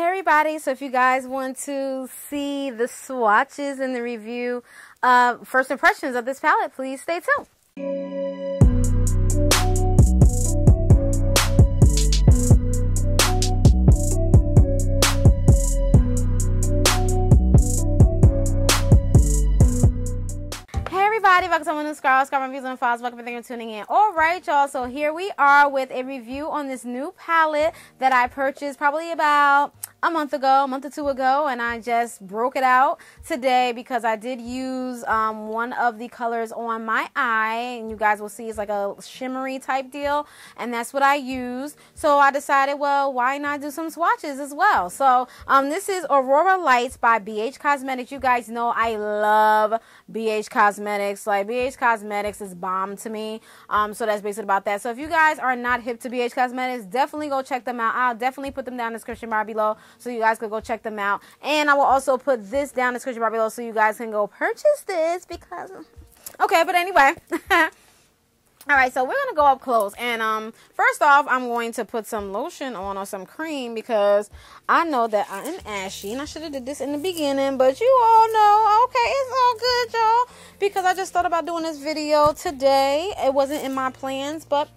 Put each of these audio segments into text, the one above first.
Hey everybody, so if you guys want to see the swatches and the review of first impressions of this palette, please stay tuned. Hey everybody, welcome to my new Scar Reviews and Files. Welcome, thank you for tuning in. Alright y'all, so here we are with a review on this new palette that I purchased probably about a month or two ago, and I just broke it out today because I did use one of the colors on my eye, and you guys will see it's like a shimmery type deal, and that's what I used. So I decided, well, why not do some swatches as well? So this is Aurora Lights by BH Cosmetics. You guys know I love BH Cosmetics. Like, BH Cosmetics is bomb to me. So that's basically about that. So if you guys are not hip to BH Cosmetics, definitely go check them out. I'll definitely put them down in the description bar below, so you guys could go check them out. And I will also put this down in the description bar below so you guys can go purchase this because... Okay, but anyway. Alright, so we're going to go up close. And first off, I'm going to put some lotion on or some cream because I know that I am ashy. And I should have did this in the beginning, but you all know. Okay, it's all good, y'all. Because I just thought about doing this video today. It wasn't in my plans, but...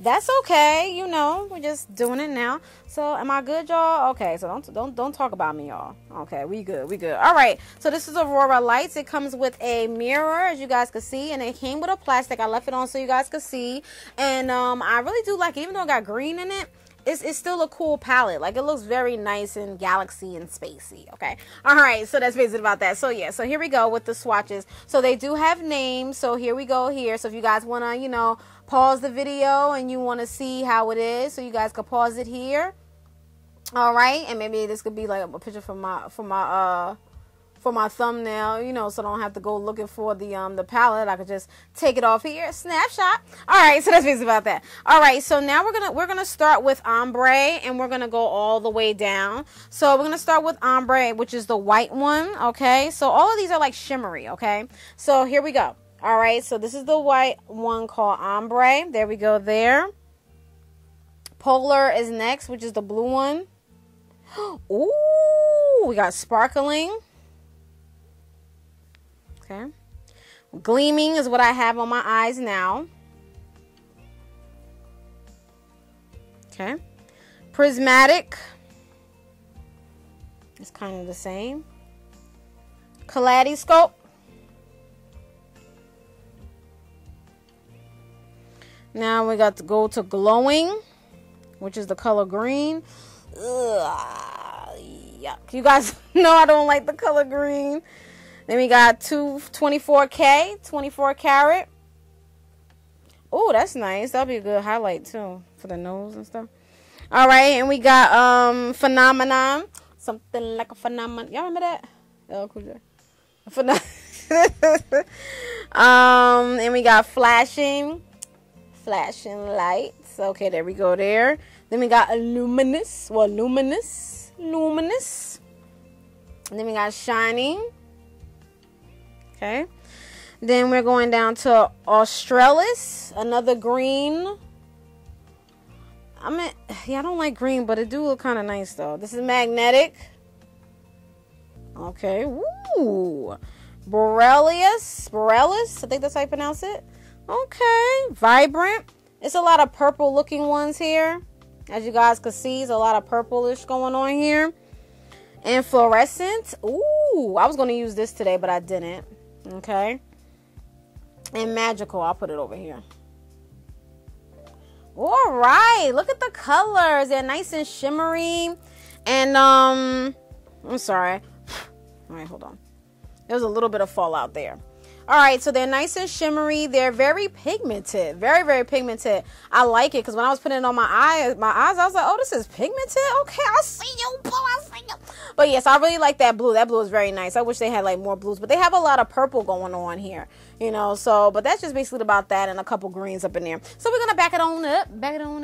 that's okay, you know, we're just doing it now. So am I good, y'all? Okay, so don't talk about me, y'all. Okay, we good. All right, so this is Aurora Lights. It comes with a mirror, as you guys can see, and it came with a plastic. I left it on so you guys could see. And I really do like it, even though it got green in it. It's still a cool palette. Like, it looks very nice and galaxy and spacey, okay? All right, so that's basically about that. So, yeah, so here we go with the swatches. So, they do have names. So, here we go here. So, if you guys want to, you know, pause the video and you want to see how it is, so you guys could pause it here. All right, and maybe this could be, like, a picture for my thumbnail, you know, so I don't have to go looking for the palette. I could just take it off here, snapshot. All right, so that's basically about that. All right, so now we're gonna start with ombre, and we're gonna go all the way down. So we're gonna start with ombre, which is the white one. Okay, so all of these are like shimmery. Okay, so here we go. All right, so this is the white one called ombre. There we go. There. Polar is next, which is the blue one. Ooh, we got sparkling. Okay. Gleaming is what I have on my eyes now. Okay. Prismatic. It's kind of the same. Kaleidoscope. Now we got to go to glowing, which is the color green. Ugh, yuck. You guys know I don't like the color green. Then we got 24 karat. Oh, that's nice. That'll be a good highlight too for the nose and stuff. All right, and we got phenomenon, something like a phenomenon. Y'all remember that? Oh, cool. And we got flashing lights. Okay, there we go there. Then we got luminous. And then we got shining. Okay, then we're going down to Australis, another green. Yeah, I don't like green, but it do look kind of nice though. This is magnetic. Okay, woo, Borellius, I think that's how you pronounce it. Okay, vibrant. It's a lot of purple looking ones here. As you guys can see, there's a lot of purplish going on here. And fluorescent. Ooh, I was going to use this today, but I didn't. Okay, and magical. I'll put it over here. All right, look at the colors. They're nice and shimmery. And I'm sorry. All right, hold on. There was a little bit of fallout there. All right, so they're nice and shimmery. They're very pigmented, very, very pigmented. I like it because when I was putting it on my eyes, I was like, oh, this is pigmented. Okay, I see you, blue. I see you. But yes, I really like that blue. That blue is very nice. I wish they had like more blues, but they have a lot of purple going on here, you know. So, but that's just basically about that, and a couple greens up in there. So we're gonna back it on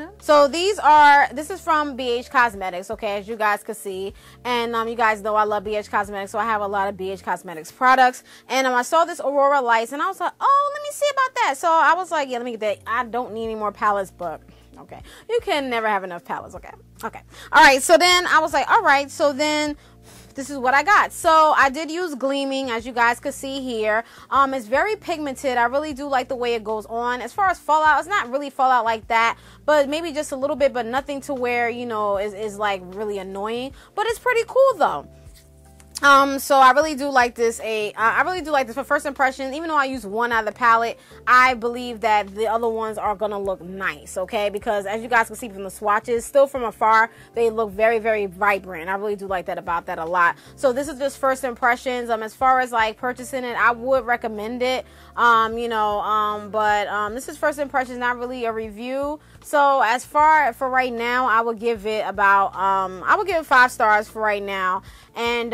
up. So this is from BH Cosmetics. Okay, as you guys can see, and you guys know I love BH Cosmetics, so I have a lot of BH Cosmetics products, and I saw this Aurora Lights and I was like, oh, let me see about that. So I was like, yeah, let me get that. I don't need any more palettes, but Okay, you can never have enough palettes. Okay, all right. So then I was like, all right, so then this is what I got. So I did use Gleaming, as you guys could see here. It's very pigmented. I really do like the way it goes on. As far as fallout, it's not really fallout like that, but maybe just a little bit, but nothing to where, you know, is like really annoying. But it's pretty cool though. So I really do like this. I really do like this for first impression. Even though I use one out of the palette, I believe that the other ones are gonna look nice, okay? Because as you guys can see from the swatches, still from afar, they look very, very vibrant. I really do like that about that a lot. So this is just first impressions. As far as like purchasing it, I would recommend it. This is first impressions, not really a review. So as far for right now, I would give it about, I would give it 5 stars for right now. And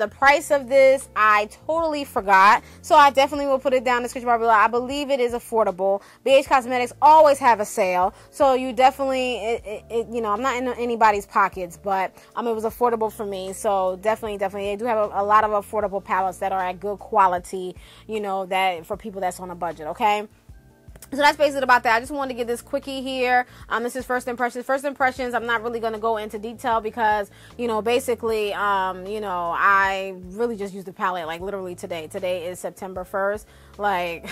the price of this, I totally forgot. So I definitely will put it down in the description bar below. I believe it is affordable. BH Cosmetics always have a sale. So you definitely, you know, I'm not in anybody's pockets, but it was affordable for me. So definitely, they do have a lot of affordable palettes that are at good quality, you know, that for people that's on a budget, okay? So that's basically about that. I just wanted to get this quickie here. This is first impressions. First impressions, I'm not really going to go into detail because, you know, basically, you know, I really just used the palette like literally today. Today is September 1st. Like,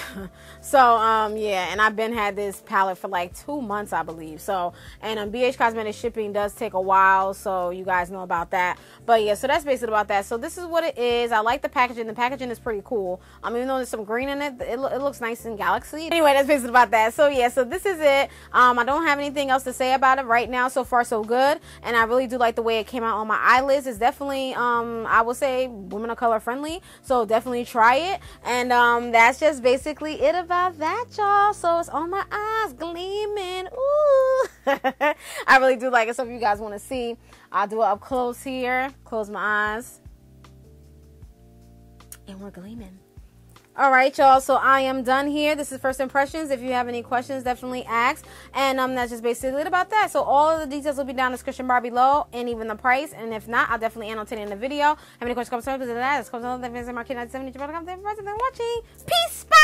so, yeah, and I've been had this palette for like 2 months, I believe. So, and BH Cosmetics shipping does take a while, so you guys know about that. But yeah, so that's basically about that. So this is what it is. I like the packaging. The packaging is pretty cool. Even though there's some green in it, it looks nice and galaxy. Anyway, that's basically about that. So yeah, so this is it. I don't have anything else to say about it right now. So far so good, and I really do like the way it came out on my eyelids. It's definitely, I will say, women of color friendly, so definitely try it. And that's just basically it about that, y'all. So it's on my eyes, gleaming. Ooh. I really do like it. So if you guys want to see, I'll do it up close here. Close my eyes, and we're gleaming. All right, y'all, so I am done here. This is first impressions. If you have any questions, definitely ask. And that's just basically it about that. So all of the details will be down in the description bar below, and even the price. And if not, I'll definitely annotate it in the video. Have any questions, comments, or that? It's called on the Vincent Marquette 97.com. Thank you for watching. Peace. Bye.